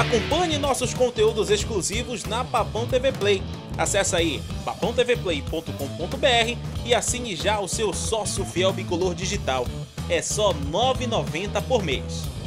Acompanhe nossos conteúdos exclusivos na Papão TV Play. Acesse aí papaotvplay.com.br e assine já o seu sócio fiel bicolor digital. É só R$ 9,90 por mês.